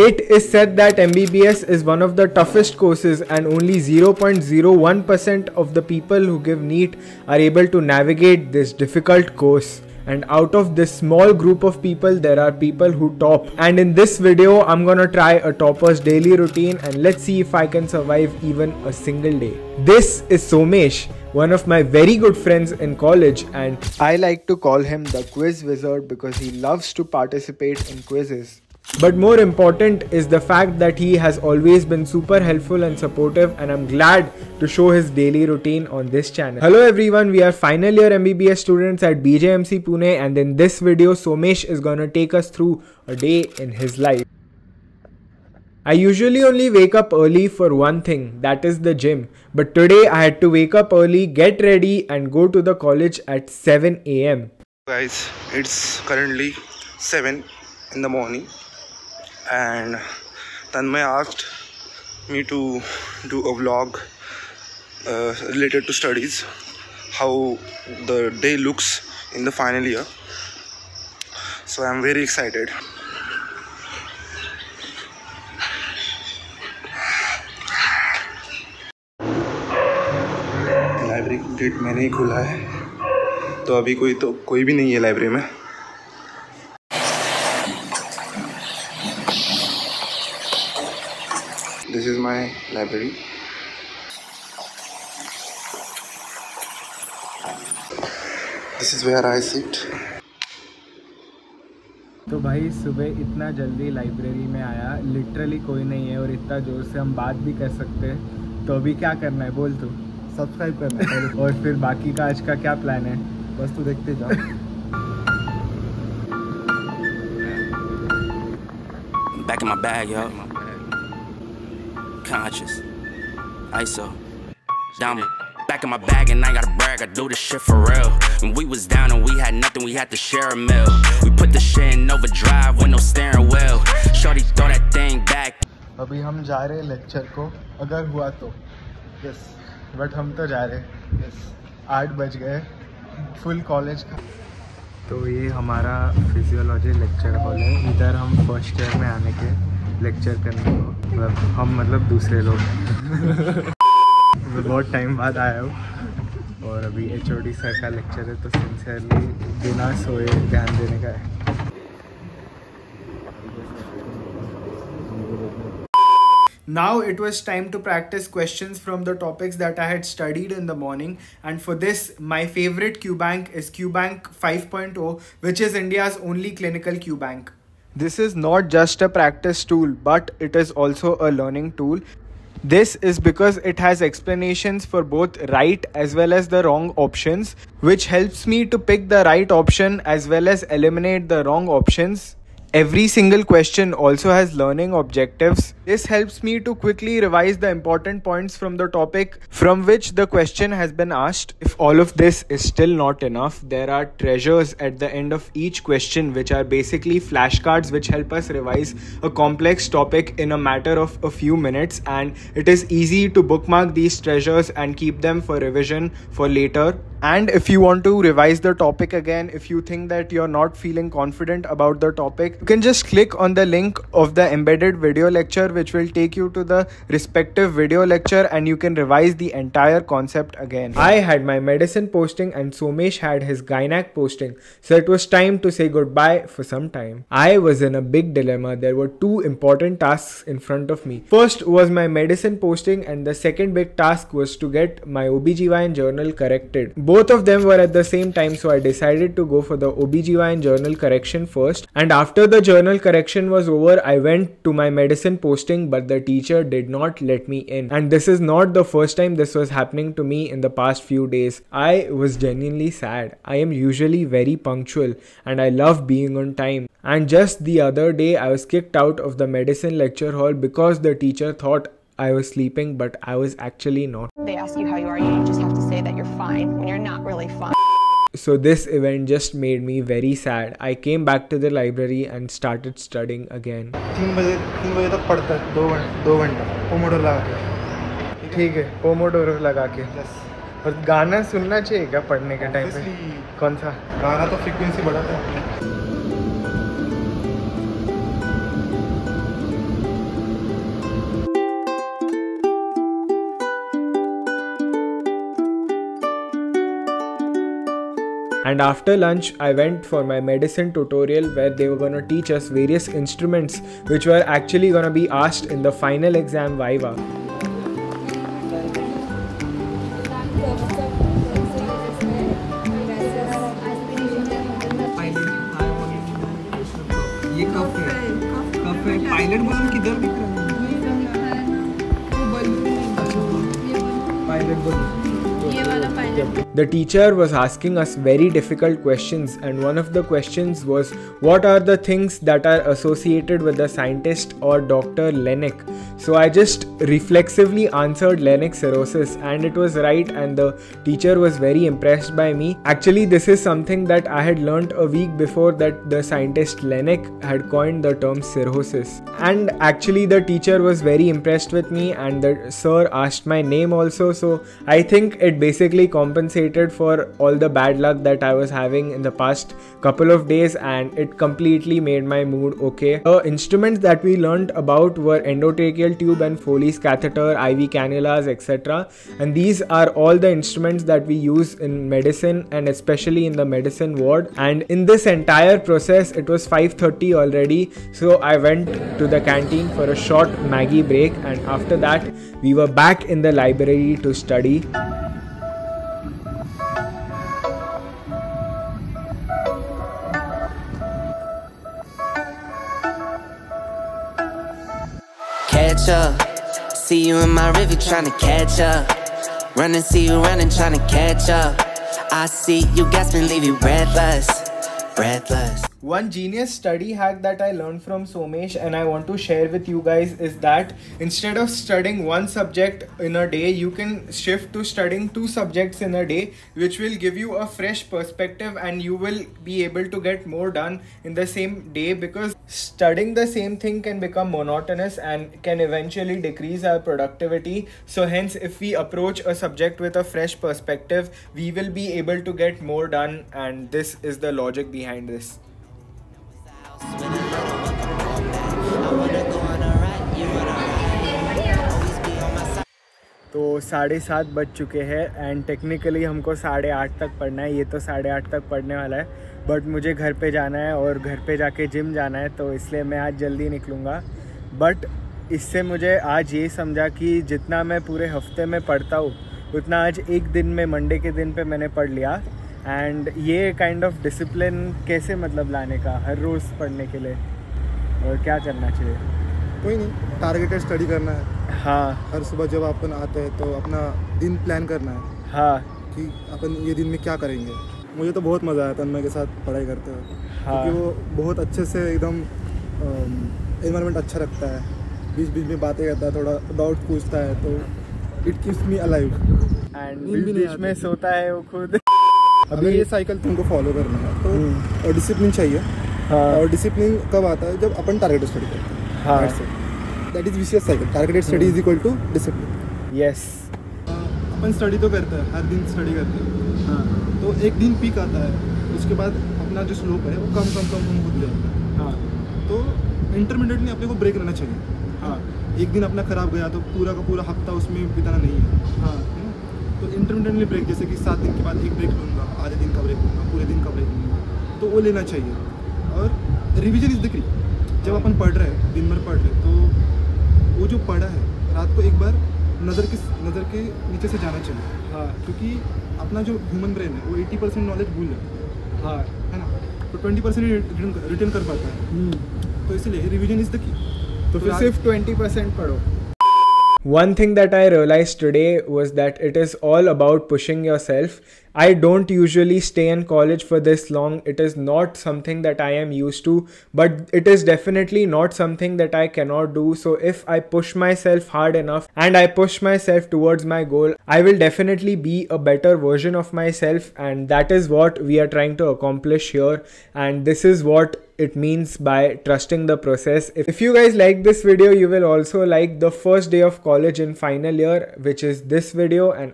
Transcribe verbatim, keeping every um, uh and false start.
It is said that M B B S is one of the toughest courses and only zero point zero one percent of the people who give NEET are able to navigate this difficult course. And out of this small group of people, there are people who top. And in this video, I'm gonna try a topper's daily routine and let's see if I can survive even a single day. This is Somesh, one of my very good friends in college, and I like to call him the quiz wizard because he loves to participate in quizzes. But more important is the fact that he has always been super helpful and supportive, and I'm glad to show his daily routine on this channel. Hello everyone, we are final year M B B S students at B J M C Pune, and in this video Somesh is gonna take us through a day in his life. I usually only wake up early for one thing, that is the gym. But today I had to wake up early, get ready and go to the college at seven A M Guys, it's currently seven in the morning. And Tanmay asked me to do a vlog uh, related to studies, how the day looks in the final year. So I'm very excited. Library gate मैंने ही खुला है, तो अभी कोई तो कोई भी नहीं है लाइब्रेरी में. This is my library. This is where I sit. तो भाई सुबह इतना जल्दी लाइब्रेरी में आया, लिटरली कोई नहीं है और इतना जोर से हम बात भी कर सकते हैं. तो अभी क्या करना है बोल तू? सब्सक्राइब करना है और फिर बाकी का आज का क्या प्लान है बस तू देखते जा. Back in my bag, yo. Conscious, I S O, down, back in my bag and I gotta brag, I do this shit for real. When we was down and we had nothing, we had to share a meal. We put the shit in overdrive with no steering wheel. Shorty throw that thing back. अभी हम जा रहे हैं lecture को, अगर हुआ तो. Yes. But हम तो जा रहे हैं. Yes. आठ बज गए, full college का. तो ये हमारा physiology lecture hall है. इधर हम first year में आने के लेक्चर करने को, मतलब हम मतलब दूसरे लोग मैं बहुत टाइम बाद आया हूँ और अभी एच ओ डी सर का लेक्चर है, तो सिंसियरली बिना सोए ध्यान देने का है. Now it was time to practice questions from the topics that I had studied in the morning, and for this my favorite QBank is QBank five point oh, which is India's only clinical QBank. This is not just a practice tool, but it is also a learning tool. This is because it has explanations for both right as well as the wrong options, which helps me to pick the right option as well as eliminate the wrong options. Every single question also has learning objectives. This helps me to quickly revise the important points from the topic from which the question has been asked. If all of this is still not enough, there are treasures at the end of each question, which are basically flashcards which help us revise a complex topic in a matter of a few minutes, and it is easy to bookmark these treasures and keep them for revision for later. And if you want to revise the topic again, if you think that you're not feeling confident about the topic, you can just click on the link of the embedded video lecture, which will take you to the respective video lecture and you can revise the entire concept again. I had my medicine posting and Somesh had his gynac posting, so it was time to say goodbye for some time. I was in a big dilemma. There were two important tasks in front of me. First was my medicine posting and the second big task was to get my O B G Y N journal corrected. Both of them were at the same time, so I decided to go for the O B G Y N journal correction first, and after the journal correction was over I went to my medicine posting, but the teacher did not let me in. And this is not the first time this was happening to me in the past few days. I was genuinely sad. I am usually very punctual and I love being on time, and just the other day I was kicked out of the medicine lecture hall because the teacher thought I was sleeping, but I was actually not. They ask you how you are, you just have to say that you're fine when you're not really fine. So this event just made me very sad. I came back to the library and started studying again. three baje three baje tak padhta hai, two ghanta pomodoro laga ke. Theek hai, pomodoro laga ke. Yes. Aur gaana sunna chahiye kya padhne ke time pe? Kaun sa gaana? To frequency badhata hai. And after lunch, I went for my medicine tutorial where they were going to teach us various instruments which were actually going to be asked in the final exam viva. The teacher was asking us very difficult questions, and one of the questions was, what are the things that are associated with the scientist or Doctor Laennec? So I just reflexively answered Laennec cirrhosis, and it was right, and the teacher was very impressed by me. Actually, this is something that I had learnt a week before, that the scientist Laennec had coined the term cirrhosis. And actually the teacher was very impressed with me, and the sir asked my name also, so I think it basically compensated for all the bad luck that I was having in the past couple of days, and it completely made my mood okay. The instruments that we learned about were endotracheal tube and Foley catheter, I V cannulas, et cetera. And these are all the instruments that we use in medicine, and especially in the medicine ward. And in this entire process, it was five thirty already, so I went to the canteen for a short Maggi break, and after that we were back in the library to study. Up. See you in my river trying to catch up. Run and see you running trying to catch up. I see you gasping, leave you breathless, breathless. One genius study hack that I learned from Somesh and I want to share with you guys is that instead of studying one subject in a day, you can shift to studying two subjects in a day, which will give you a fresh perspective, and you will be able to get more done in the same day, because studying the same thing can become monotonous and can eventually decrease our productivity. So hence, if we approach a subject with a fresh perspective, we will be able to get more done, and this is the logic behind this. तो साढ़े सात बज चुके हैं and technically हमको साढ़े आठ तक पढ़ना है, ये तो साढ़े आठ तक पढ़ने वाला है, बट मुझे घर पे जाना है और घर पे जाके जिम जाना है, तो इसलिए मैं आज जल्दी निकलूँगा. बट इससे मुझे आज ये समझा कि जितना मैं पूरे हफ्ते में पढ़ता हूँ उतना आज एक दिन में, मंडे के दिन पे मैंने पढ़ लिया. एंड ये काइंड ऑफ डिसिप्लिन कैसे मतलब लाने का हर रोज़ पढ़ने के लिए और क्या करना चाहिए? कोई नहीं, टारगेटेड स्टडी करना है. हाँ, हर सुबह जब अपन आते हैं तो अपना दिन प्लान करना है. हाँ, कि अपन ये दिन में क्या करेंगे. मुझे तो बहुत मज़ा आया तन्मय के साथ पढ़ाई करते हुए. हाँ, क्योंकि वो बहुत अच्छे से एकदम एनवायरनमेंट अच्छा रखता है, बीच बीच में बातें करता है, थोड़ा डाउट पूछता है, तो it keeps me alive. And बीच बीच में सोता है वो खुद. अभी ये साइकिल तुमको फॉलो करना है तो, और डिसिप्लिन चाहिए. हाँ, और डिसिप्लिन कब आता है? जब अपन टारगेटेड स्टडी करते हैं. हाँ, that is vicious cycle. Targeted study is equal to discipline. Yes, अपन स्टडी तो करता है, हर दिन स्टडी करते हैं. हाँ, तो एक दिन पीक आता है, उसके बाद अपना जो स्लोप है वो कम कम कम कम होते जाता है. हाँ, तो इंटरमीडिएट में अपने को ब्रेक रहना चाहिए. हाँ, एक दिन अपना खराब गया तो पूरा का पूरा हफ्ता उसमें बिताना नहीं है. हाँ, तो इंटरमिटेंटली ब्रेक, जैसे कि सात दिन के बाद एक ब्रेक लूँगा, आधे दिन का ब्रेक लूँगा, पूरे दिन का ब्रेक लूँगा, तो वो लेना चाहिए. और रिवीजन इज द की. जब अपन पढ़ रहे हैं, दिन भर पढ़ रहे हैं, तो वो जो पढ़ा है रात को एक बार नज़र के नज़र के नीचे से जाना चाहिए. हाँ, क्योंकि अपना जो ह्यूमन ब्रेन है वो एटी परसेंट नॉलेज भूल है. हाँ, है ना, तो ट्वेंटी परसेंट रिटर्न कर पाता है, तो इसलिए रिविजन इज द की. तो फिर सिर्फ ट्वेंटी परसेंट पढ़ो. One thing that I realized today was that it is all about pushing yourself. I don't usually stay in college for this long. It is not something that I am used to, but it is definitely not something that I cannot do. So if I push myself hard enough and I push myself towards my goal, I will definitely be a better version of myself, and that is what we are trying to accomplish here, and this is what it means by trusting the process. If you guys like this video, you will also like the first day of college in final year, which is this video, and